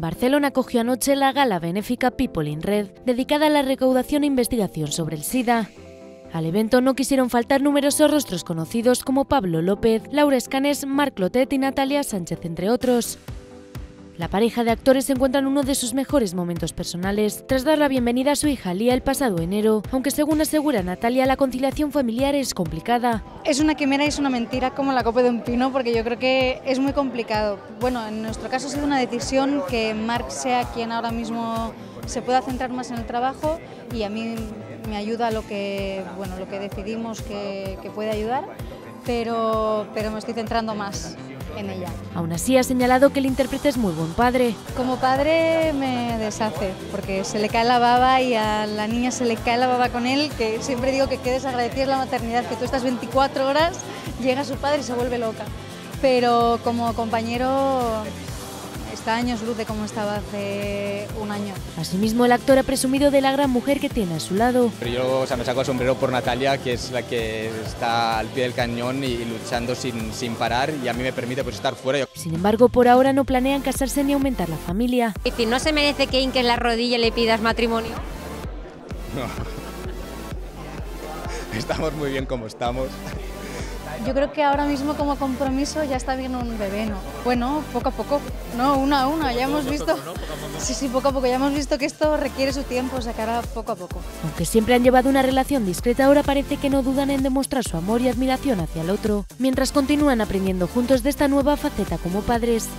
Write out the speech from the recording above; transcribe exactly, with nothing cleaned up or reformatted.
Barcelona acogió anoche la gala benéfica People in Red, dedicada a la recaudación e investigación sobre el SIDA. Al evento no quisieron faltar numerosos rostros conocidos como Pablo López, Laura Escanes, Marc Clotet y Natalia Sánchez, entre otros. La pareja de actores se encuentra en uno de sus mejores momentos personales, tras dar la bienvenida a su hija Lía el pasado enero, aunque según asegura Natalia, la conciliación familiar es complicada. Es una quimera y es una mentira como la copa de un pino, porque yo creo que es muy complicado. Bueno, en nuestro caso ha sido una decisión que Marc sea quien ahora mismo se pueda centrar más en el trabajo, y a mí me ayuda lo que, bueno, lo que decidimos que, que puede ayudar, pero, pero me estoy centrando más en ella. Aún así ha señalado que el intérprete es muy buen padre. Como padre me deshace, porque se le cae la baba y a la niña se le cae la baba con él, que siempre digo que qué desagradecida es la maternidad, que tú estás veinticuatro horas, llega su padre y se vuelve loca. Pero como compañero está años luz de como estaba hace un año. Asimismo, el actor ha presumido de la gran mujer que tiene a su lado. Yo o sea, me saco el sombrero por Natalia, que es la que está al pie del cañón y luchando sin, sin parar, y a mí me permite pues, estar fuera. Sin embargo, por ahora no planean casarse ni aumentar la familia. ¿Y si no se merece que hinques la rodilla y le pidas matrimonio? No. Estamos muy bien como estamos. Yo creo que ahora mismo como compromiso ya está bien un bebé, ¿no? Bueno, poco a poco, no, una a una, ya hemos visto... Sí, sí, poco a poco, ya hemos visto que esto requiere su tiempo, o sea, que ahora poco a poco. Aunque siempre han llevado una relación discreta, ahora parece que no dudan en demostrar su amor y admiración hacia el otro, mientras continúan aprendiendo juntos de esta nueva faceta como padres.